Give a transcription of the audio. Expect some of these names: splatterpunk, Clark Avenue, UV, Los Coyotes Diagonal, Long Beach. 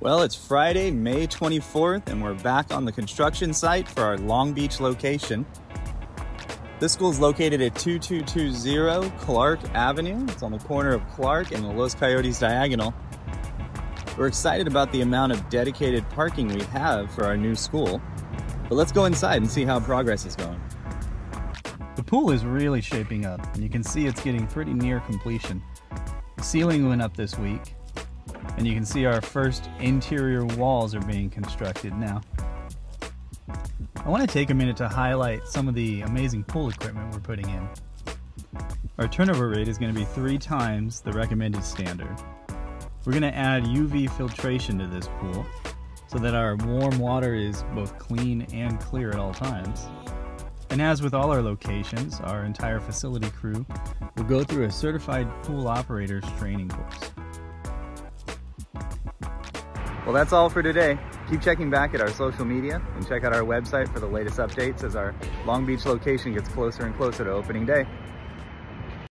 Well, it's Friday, May 24th, and we're back on the construction site for our Long Beach location. This school is located at 2220 Clark Avenue. It's on the corner of Clark and the Los Coyotes Diagonal. We're excited about the amount of dedicated parking we have for our new school, but let's go inside and see how progress is going. The pool is really shaping up, and you can see it's getting pretty near completion. The ceiling went up this week, and you can see our first interior walls are being constructed now. I want to take a minute to highlight some of the amazing pool equipment we're putting in. Our turnover rate is going to be 3 times the recommended standard. We're going to add UV filtration to this pool so that our warm water is both clean and clear at all times. And as with all our locations, our entire facility crew will go through a certified pool operator's training course. Well, that's all for today. Keep checking back at our social media and check out our website for the latest updates as our Long Beach location gets closer and closer to opening day.